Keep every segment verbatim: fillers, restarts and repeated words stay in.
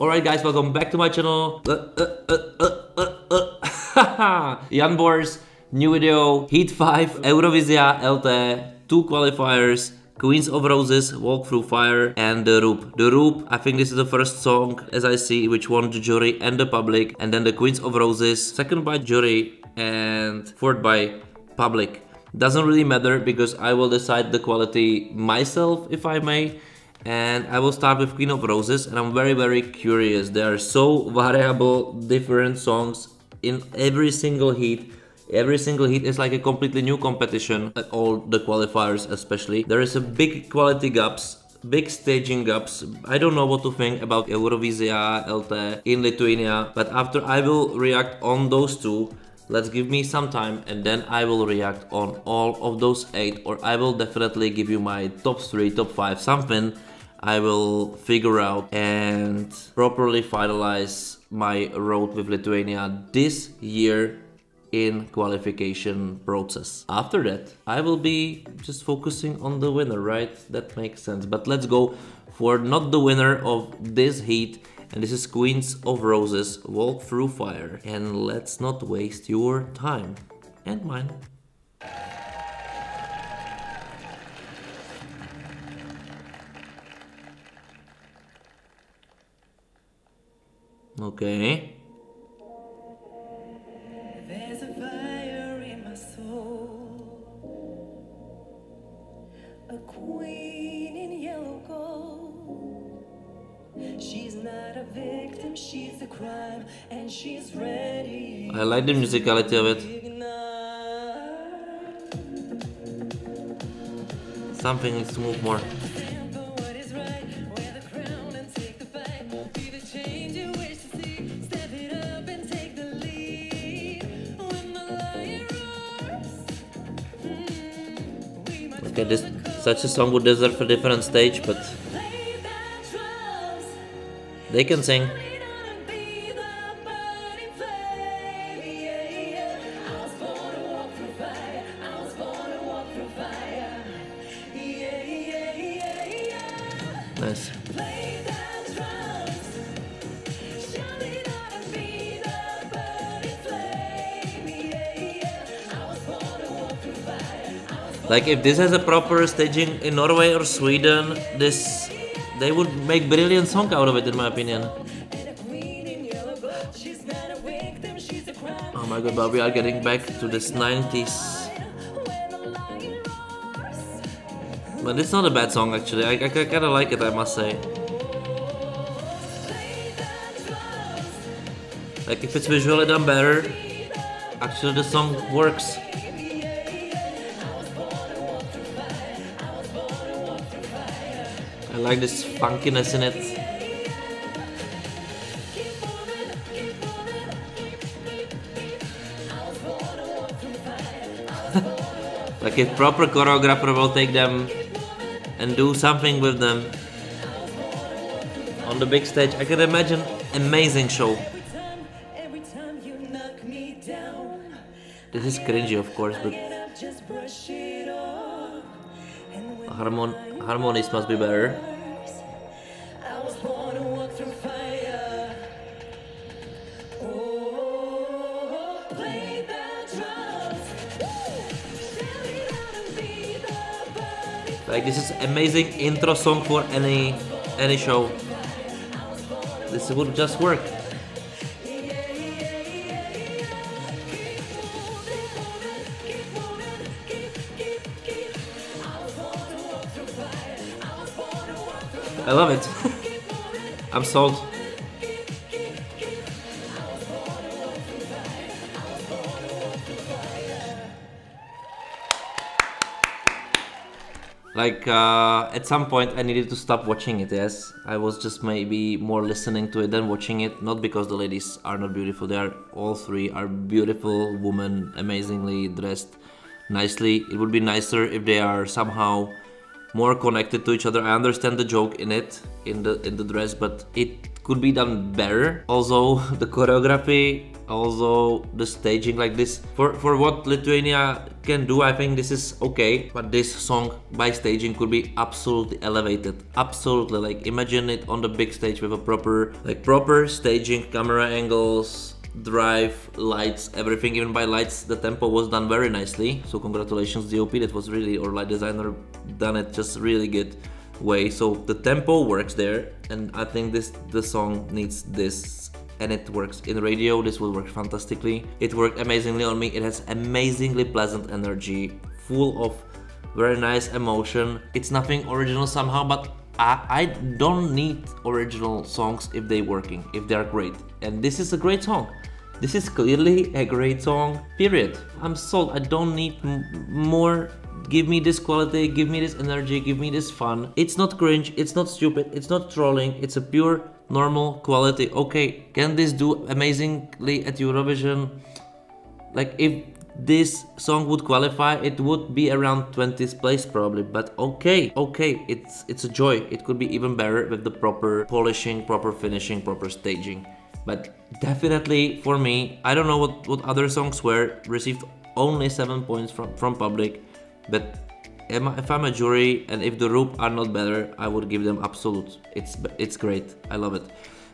Alright guys, welcome back to my channel. Uh, uh, uh, uh, uh, uh. Jan Bors, new video, Heat five, Eurovizija L T, two qualifiers, Queens of Roses, Walk Through Fire, and The Roop. The Roop, I think this is the first song, as I see, which won the jury and the public, and then the Queens of Roses, second by jury, and fourth by public. Doesn't really matter, because I will decide the quality myself, if I may. And I will start with Queen of Roses, and I'm very very curious. There are so variable different songs in every single heat. Every single heat is like a completely new competition, like all the qualifiers especially. There is a big quality gaps, big staging gaps. I don't know what to think about Eurovizija L T in Lithuania, but after I will react on those two. Let's give me some time, and then I will react on all of those eight, or I will definitely give you my top three, top five, something I will figure out and properly finalize my road with Lithuania this year in qualification process. After that, I will be just focusing on the winner, right? That makes sense. But let's go for not the winner of this heat. And this is Queens of Roses, Walk Through Fire. And let's not waste your time. And mine. Okay. There's a fire in my soul. A queen in yellow gold. She's not a victim, she's a crime, and she's ready. I like the musicality of it. Something needs to move more. Okay, this such a song would deserve a different stage, but they can sing. Nice. Like, if this has a proper staging in Norway or Sweden, this they would make brilliant song out of it, in my opinion. Oh my god, but we are getting back to this nineties. But it's not a bad song, actually. I, I, I kinda like it, I must say. Like, if it's visually done better, actually the song works. I like this funkiness in it. Like, if proper choreographer will take them and do something with them on the big stage, I can imagine amazing show. This is cringy, of course, but Harmon harmonies must be better. Like, this is amazing intro song for any any show. This would just work. I love it. I'm sold. Like, uh, at some point I needed to stop watching it, yes. I was just maybe more listening to it than watching it. Not because the ladies are not beautiful. They are, all three are beautiful women, amazingly dressed nicely. It would be nicer if they are somehow more connected to each other. I understand the joke in it, in the in the dress, but it could be done better. Also the choreography, also the staging like this. For, for what Lithuania can do, I think this is okay, but this song by staging could be absolutely elevated. Absolutely, like imagine it on the big stage with a proper, like proper staging, camera angles, drive, lights, everything. Even by lights, the tempo was done very nicely. So congratulations D O P, that was really, or light designer, done it just really good way. So the tempo works there, and I think this the song needs this, and it works in radio. This will work fantastically. It worked amazingly on me. It has amazingly pleasant energy, full of very nice emotion. It's nothing original somehow, but I, I don't need original songs if they're working, if they're great. And this is a great song. This is clearly a great song, period. I'm sold. I don't need more. Give me this quality, give me this energy, give me this fun. It's not cringe, it's not stupid, it's not trolling, it's a pure, normal quality. Okay, can this do amazingly at Eurovision? Like, if this song would qualify, it would be around twentieth place probably, but okay, okay, it's it's a joy. It could be even better with the proper polishing, proper finishing, proper staging. But definitely for me, I don't know what, what other songs were, received only seven points from, from public, but if I'm a jury and if the Roop are not better, I would give them absolute. It's, it's great, I love it.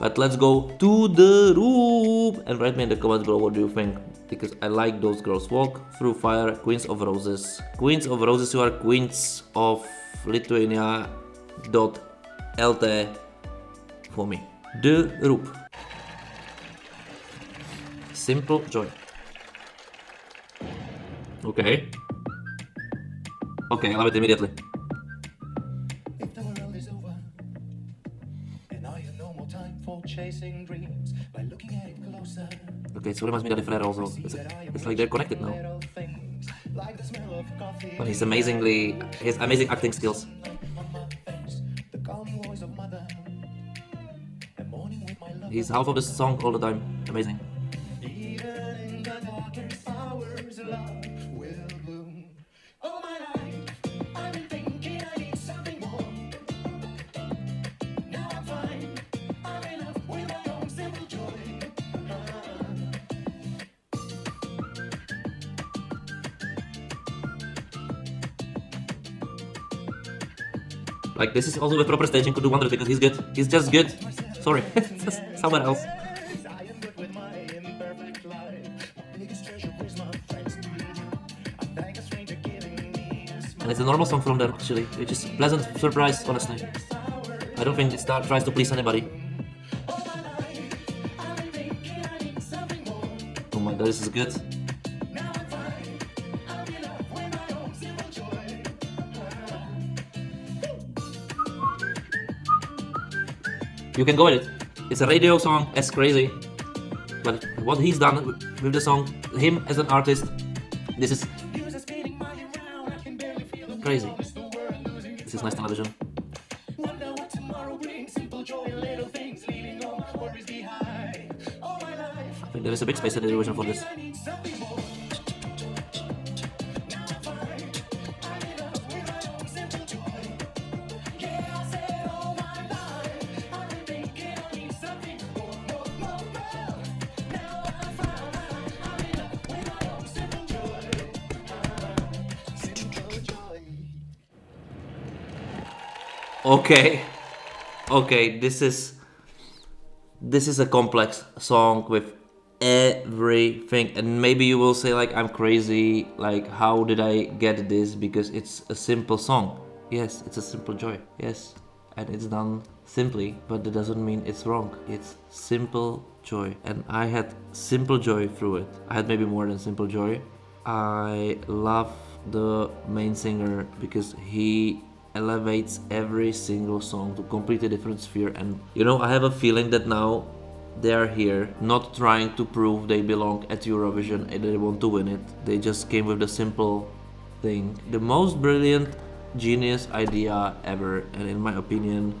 But let's go to the Roop and write me in the comments below what do you think, because I like those girls. Walk Through Fire, Queens of Roses. Queens of Roses, you are Queens of Lithuania dot L T for me. The Roop. Simple joy. Okay. Okay, I love it immediately. If the world is over, and I have no more time for chasing dreams, by looking at it closer. Okay, so reminds me of Frere also. It's, it's like they're connected now. But he's amazingly, his amazing acting skills. He's half of the song all the time. Amazing. Like, this is also with proper staging could do wonders, because he's good. He's just good. Sorry, just somewhere else. And it's a normal song from them, actually. It's just a pleasant surprise, honestly. I don't think it tries to please anybody. Oh my god, this is good. You can go with it. It's a radio song, it's crazy. But what he's done with the song, him as an artist, this is crazy. This is nice television. I think there is a big space in the television for this. Okay, okay, this is this is a complex song with everything, and maybe you will say like I'm crazy, like how did I get this, because it's a simple song. Yes, it's a simple joy, yes, and it's done simply, but that doesn't mean it's wrong. It's simple joy, and I had simple joy through it. I had maybe more than simple joy. I love the main singer because he elevates every single song to completely different sphere, and you know, I have a feeling that now they are here not trying to prove they belong at Eurovision and they want to win it. They just came with the simple thing, the most brilliant genius idea ever, and in my opinion,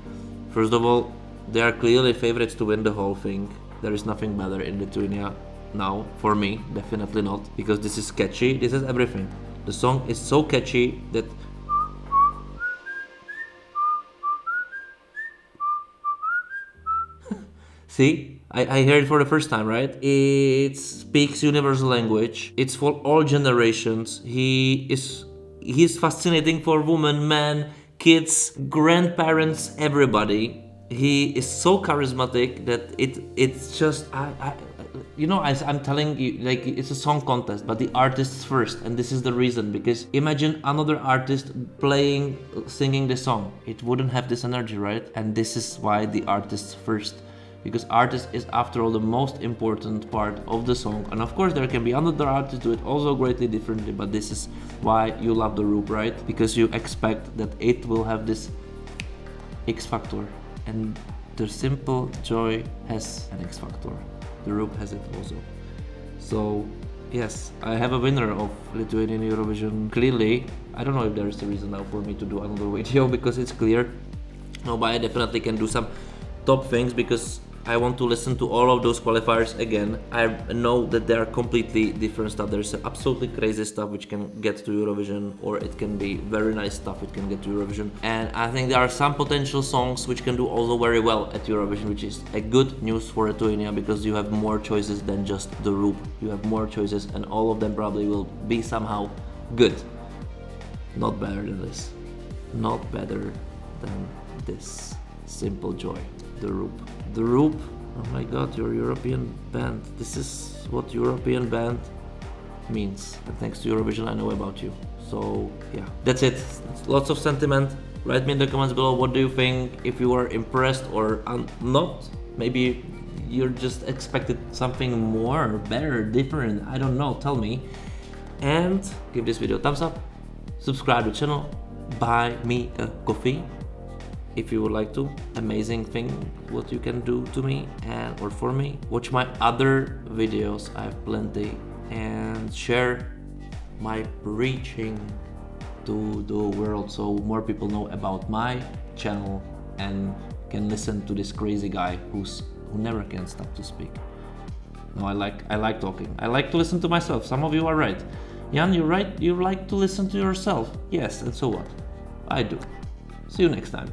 first of all, they are clearly favorites to win the whole thing. There is nothing better in Lithuania now for me, definitely not, because this is catchy, this is everything. The song is so catchy that See, I, I heard it for the first time, right? It speaks universal language. It's for all generations. He is he's fascinating for women, men, kids, grandparents, everybody. He is so charismatic that it it's just I, I you know, I, I'm telling you, like, it's a song contest, but the artist's first, and this is the reason, because imagine another artist playing, singing the song. It wouldn't have this energy, right? And this is why the artist's first, because artist is, after all, the most important part of the song. And of course, there can be another artist do it also greatly differently, but this is why you love the Roop, right? Because you expect that it will have this X factor, and the simple joy has an X factor. The Roop has it also. So yes, I have a winner of Lithuanian Eurovision, clearly. I don't know if there is a reason now for me to do another video, because it's clear. No, but I definitely can do some top things, because I want to listen to all of those qualifiers again. I know that they are completely different stuff. There's absolutely crazy stuff which can get to Eurovision, or it can be very nice stuff which can get to Eurovision. And I think there are some potential songs which can do also very well at Eurovision, which is a good news for Lithuania, because you have more choices than just the Roop. You have more choices, and all of them probably will be somehow good. Not better than this. Not better than this. Simple joy. The Roop. The Roop, oh my god, your European band. This is what European band means. And thanks to Eurovision, I know about you. So yeah, that's it. Lots of sentiment. Write me in the comments below, what do you think? If you are impressed or not, maybe you're just expected something more, better, different. I don't know, tell me. And give this video a thumbs up, subscribe to the channel, buy me a coffee. If you would like to, amazing thing what you can do to me and or for me. Watch my other videos, I have plenty, and share my preaching to the world so more people know about my channel and can listen to this crazy guy who's who never can stop to speak. No, I like I like talking. I like to listen to myself. Some of you are right. Jan, you're right, you like to listen to yourself. Yes, and so what? I do. See you next time.